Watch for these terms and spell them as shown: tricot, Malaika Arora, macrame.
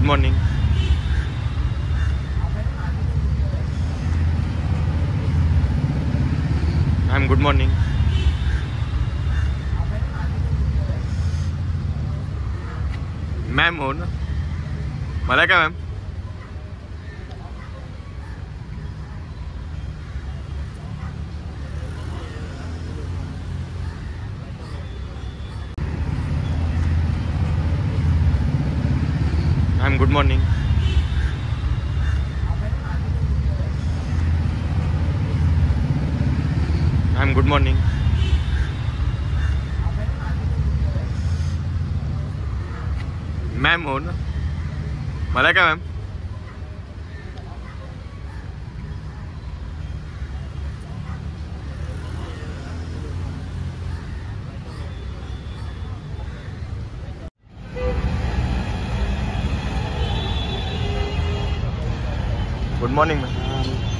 morning, good morning. Ma'am, good morning. Ma'am, हो ना? Malaika ma'am. Ma'am, good morning. Ma'am, good morning. Ma'am, हो ना? Malaika ma'am. Good morning ma'am.